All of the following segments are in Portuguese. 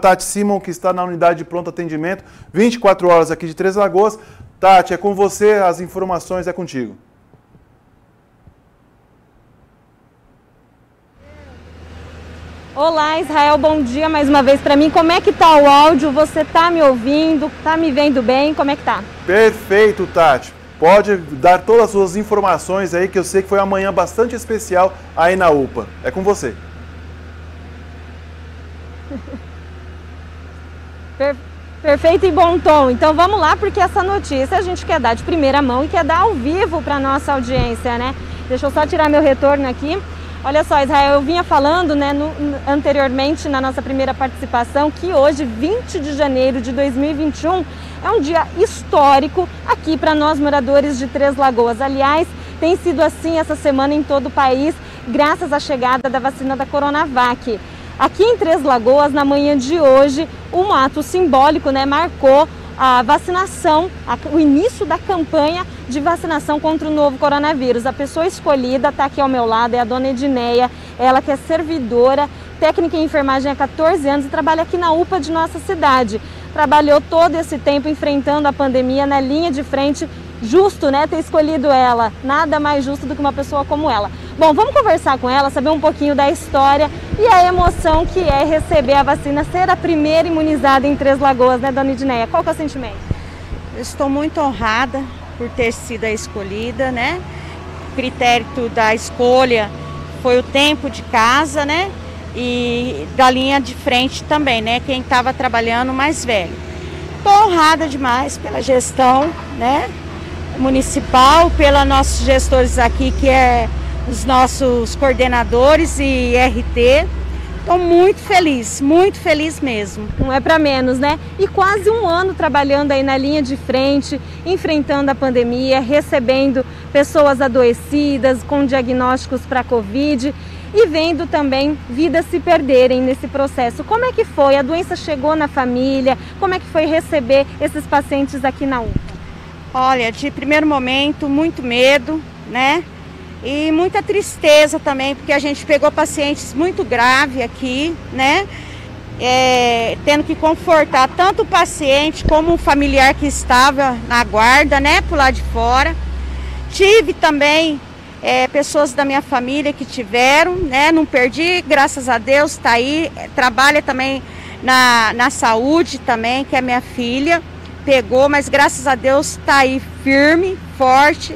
Tati Simon, que está na unidade de pronto atendimento, 24 horas aqui de Três Lagoas. Tati, é com você, as informações é contigo. Olá, Israel, bom dia mais uma vez para mim. Como é que tá o áudio? Você tá me ouvindo? Tá me vendo bem? Como é que tá? Perfeito, Tati. Pode dar todas as suas informações aí, que eu sei que foi uma manhã bastante especial aí na UPA. É com você. Perfeito e bom tom. Então vamos lá, porque essa notícia a gente quer dar de primeira mão e quer dar ao vivo para nossa audiência, né? Deixa eu só tirar meu retorno aqui. Olha só, Israel, eu vinha falando, né, anteriormente na nossa primeira participação, que hoje, 20 de janeiro de 2021, é um dia histórico aqui para nós moradores de Três Lagoas. Aliás, tem sido assim essa semana em todo o país, graças à chegada da vacina da Coronavac. Aqui em Três Lagoas, na manhã de hoje, um ato simbólico, né, marcou a vacinação, o início da campanha de vacinação contra o novo coronavírus. A pessoa escolhida está aqui ao meu lado, é a dona Edineia, ela que é servidora, técnica em enfermagem há 14 anos e trabalha aqui na UPA de nossa cidade. Trabalhou todo esse tempo enfrentando a pandemia na linha de frente. Justo, né, ter escolhido ela. Nada mais justo do que uma pessoa como ela. Bom, vamos conversar com ela, saber um pouquinho da história e a emoção que é receber a vacina, ser a primeira imunizada em Três Lagoas, né, dona Edineia? Qual que é o sentimento? Eu estou muito honrada por ter sido a escolhida, né? O critério da escolha foi o tempo de casa, né? E da linha de frente também, né? Quem estava trabalhando mais velho. Estou honrada demais pela gestão, né? Municipal, pelos nossos gestores aqui, que é os nossos coordenadores e RT. Estou muito feliz mesmo. Não é para menos, né? E quase um ano trabalhando aí na linha de frente, enfrentando a pandemia, recebendo pessoas adoecidas com diagnósticos para Covid e vendo também vidas se perderem nesse processo. Como é que foi? A doença chegou na família? Como é que foi receber esses pacientes aqui na UPA? Olha, de primeiro momento, muito medo, né? E muita tristeza também, porque a gente pegou pacientes muito graves aqui, né? Tendo que confortar tanto o paciente como o familiar que estava na guarda, né? Por lá de fora. Tive também pessoas da minha família que tiveram, né? Não perdi, graças a Deus, tá aí. Trabalha também na saúde também, que é minha filha. Pegou, mas graças a Deus está aí firme, forte,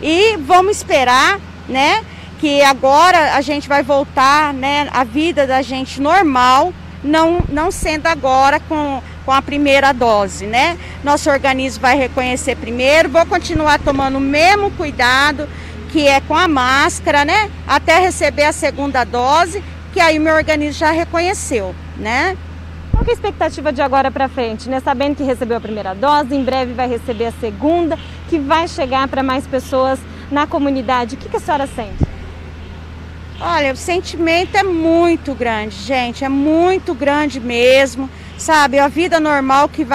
e vamos esperar, né, que agora a gente vai voltar, né, a vida da gente normal, não sendo agora com a primeira dose, né? Nosso organismo vai reconhecer primeiro. Vou continuar tomando o mesmo cuidado, que é com a máscara, né, até receber a segunda dose, que aí meu organismo já reconheceu, né? Qual que é a expectativa de agora para frente, né? Sabendo que recebeu a primeira dose, em breve vai receber a segunda, que vai chegar para mais pessoas na comunidade. O que a senhora sente? Olha, o sentimento é muito grande, gente, é muito grande mesmo, sabe? A vida normal que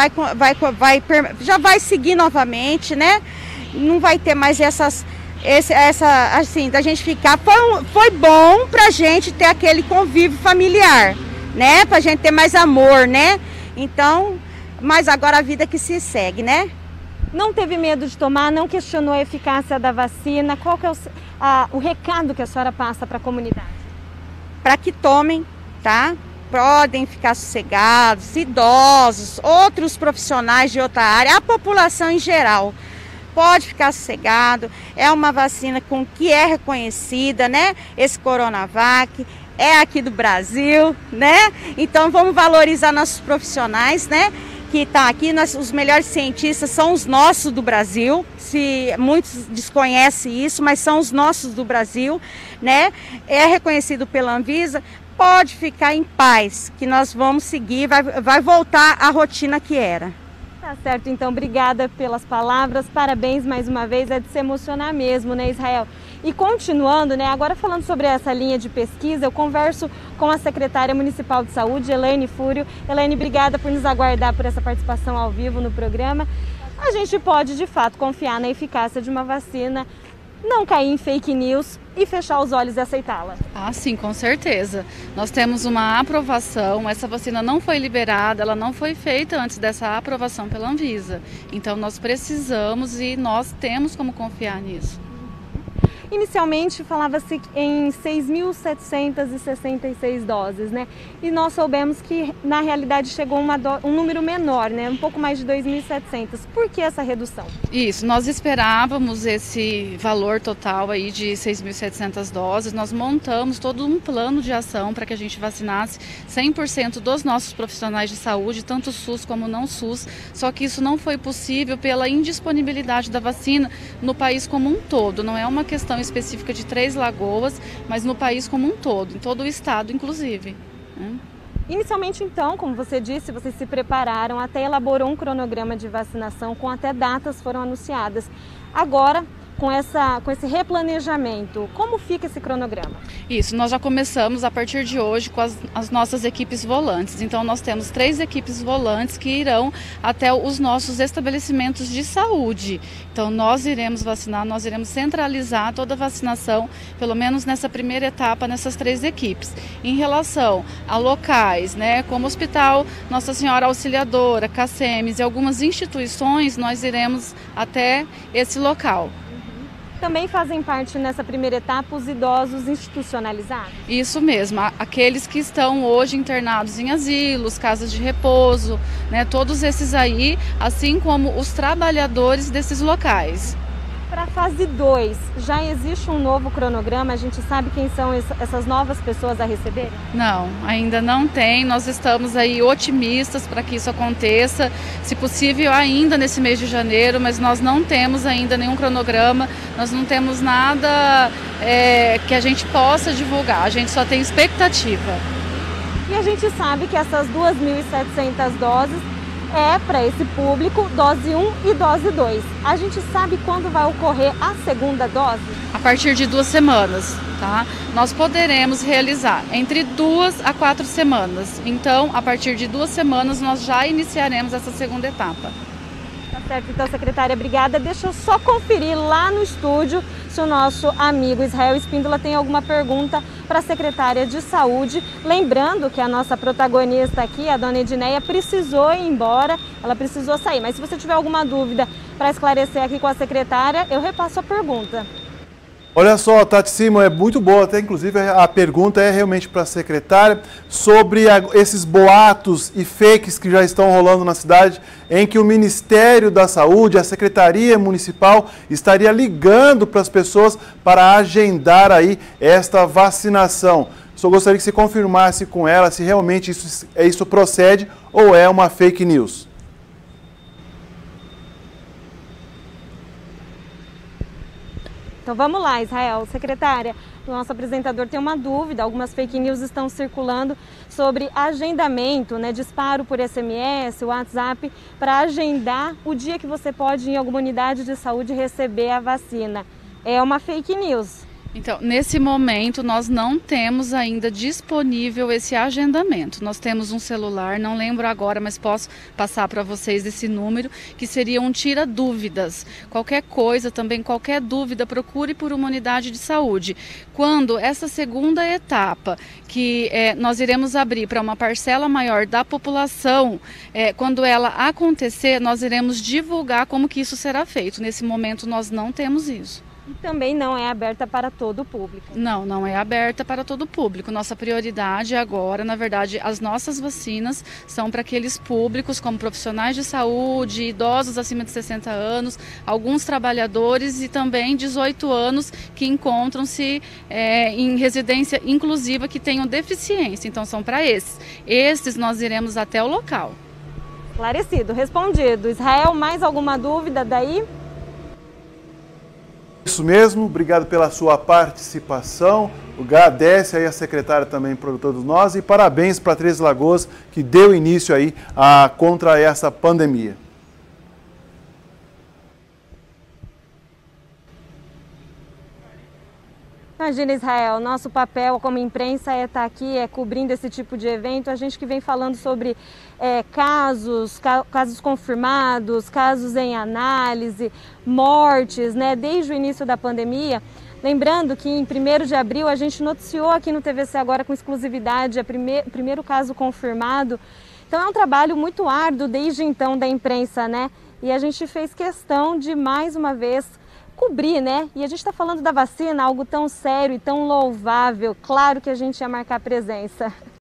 já vai seguir novamente, né? Não vai ter mais assim, da gente ficar. Foi bom para a gente ter aquele convívio familiar, né? Pra gente ter mais amor, né? Então, mas agora a vida que se segue, né? Não teve medo de tomar, não questionou a eficácia da vacina. Qual que é o recado que a senhora passa para a comunidade? Para que tomem, tá? Podem ficar sossegados, idosos, outros profissionais de outra área, a população em geral. Pode ficar sossegado, é uma vacina com que é reconhecida, né? Esse Coronavac. É aqui do Brasil, né? Então vamos valorizar nossos profissionais, né? Que tá aqui, os melhores cientistas são os nossos do Brasil. Se muitos desconhecem isso, mas são os nossos do Brasil, né? É reconhecido pela Anvisa. Pode ficar em paz, que nós vamos seguir, vai voltar à rotina que era. Tá certo, então, obrigada pelas palavras, parabéns mais uma vez, é de se emocionar mesmo, né, Israel? E continuando, né, agora falando sobre essa linha de pesquisa, eu converso com a secretária municipal de saúde, Elaine Furio. Elaine, obrigada por nos aguardar por essa participação ao vivo no programa. A gente pode, de fato, confiar na eficácia de uma vacina não cair em fake news e fechar os olhos e aceitá-la? Ah, sim, com certeza. Nós temos uma aprovação, essa vacina não foi liberada, ela não foi feita antes dessa aprovação pela Anvisa. Então nós precisamos e nós temos como confiar nisso. Inicialmente falava-se em 6.766 doses, né? E nós soubemos que na realidade chegou um número menor, né? Um pouco mais de 2.700. Por que essa redução? Isso, nós esperávamos esse valor total aí de 6.700 doses. Nós montamos todo um plano de ação para que a gente vacinasse 100% dos nossos profissionais de saúde, tanto SUS como não SUS. Só que isso não foi possível pela indisponibilidade da vacina no país como um todo. Não é uma questão específica de Três Lagoas, mas no país como um todo, em todo o estado, inclusive. Inicialmente, então, como você disse, vocês se prepararam, até elaborou um cronograma de vacinação, com até datas foram anunciadas. Agora, com esse replanejamento, como fica esse cronograma? Isso, nós já começamos a partir de hoje com as nossas equipes volantes. Então nós temos 3 equipes volantes que irão até os nossos estabelecimentos de saúde. Então nós iremos vacinar, nós iremos centralizar toda a vacinação, pelo menos nessa primeira etapa, nessas 3 equipes. Em relação a locais, né, como Hospital Nossa Senhora Auxiliadora, CACEMES e algumas instituições, nós iremos até esse local. Também fazem parte nessa primeira etapa os idosos institucionalizados? Isso mesmo, aqueles que estão hoje internados em asilos, casas de repouso, né, todos esses aí, assim como os trabalhadores desses locais. Para a fase 2, já existe um novo cronograma? A gente sabe quem são essas novas pessoas a receberem? Não, ainda não tem. Nós estamos aí otimistas para que isso aconteça, se possível ainda nesse mês de janeiro, mas nós não temos ainda nenhum cronograma, nós não temos nada que a gente possa divulgar, a gente só tem expectativa. E a gente sabe que essas 2.700 doses é para esse público, dose 1 e dose 2. A gente sabe quando vai ocorrer a segunda dose? A partir de 2 semanas, tá? Nós poderemos realizar entre 2 a 4 semanas. Então, a partir de 2 semanas, nós já iniciaremos essa segunda etapa. Tá certo, então, secretária, obrigada. Deixa eu só conferir lá no estúdio se o nosso amigo Israel Espíndola tem alguma pergunta para a secretária de saúde. Lembrando que a nossa protagonista aqui, a dona Edineia, precisou ir embora, ela precisou sair. Mas se você tiver alguma dúvida para esclarecer aqui com a secretária, eu repasso a pergunta. Olha só, Tati Simon, é muito boa, até inclusive a pergunta é realmente para a secretária sobre esses boatos e fakes que já estão rolando na cidade, em que o Ministério da Saúde, a Secretaria Municipal, estaria ligando para as pessoas para agendar aí esta vacinação. Só gostaria que você confirmasse com ela se realmente isso procede ou é uma fake news. Então vamos lá, Israel. Secretária, o nosso apresentador tem uma dúvida, algumas fake news estão circulando sobre agendamento, né, disparo por SMS, WhatsApp, para agendar o dia que você pode ir em alguma unidade de saúde receber a vacina. É uma fake news. Então, nesse momento, nós não temos ainda disponível esse agendamento. Nós temos um celular, não lembro agora, mas posso passar para vocês esse número, que seria um tira-dúvidas. Qualquer coisa também, qualquer dúvida, procure por uma unidade de saúde. Quando essa segunda etapa, que nós iremos abrir para uma parcela maior da população, quando ela acontecer, nós iremos divulgar como que isso será feito. Nesse momento, nós não temos isso. E também não é aberta para todo o público. Não, não é aberta para todo o público. Nossa prioridade agora, na verdade, as nossas vacinas são para aqueles públicos como profissionais de saúde, idosos acima de 60 anos, alguns trabalhadores e também 18 anos que encontram-se em residência inclusiva que tenham deficiência. Então são para esses. Esses nós iremos até o local. Esclarecido, respondido. Israel, mais alguma dúvida daí? Isso mesmo, obrigado pela sua participação, agradece aí a secretária também por todos nós e parabéns para Três Lagoas que deu início aí contra essa pandemia. Imagina, Israel, nosso papel como imprensa é estar aqui, é cobrindo esse tipo de evento. A gente que vem falando sobre casos confirmados, casos em análise, mortes, né, desde o início da pandemia. Lembrando que em 1º de abril a gente noticiou aqui no TVC Agora com exclusividade, o primeiro caso confirmado. Então é um trabalho muito árduo desde então da imprensa, né? E a gente fez questão de mais uma vez cobrir, né? E a gente está falando da vacina, algo tão sério e tão louvável. Claro que a gente ia marcar presença.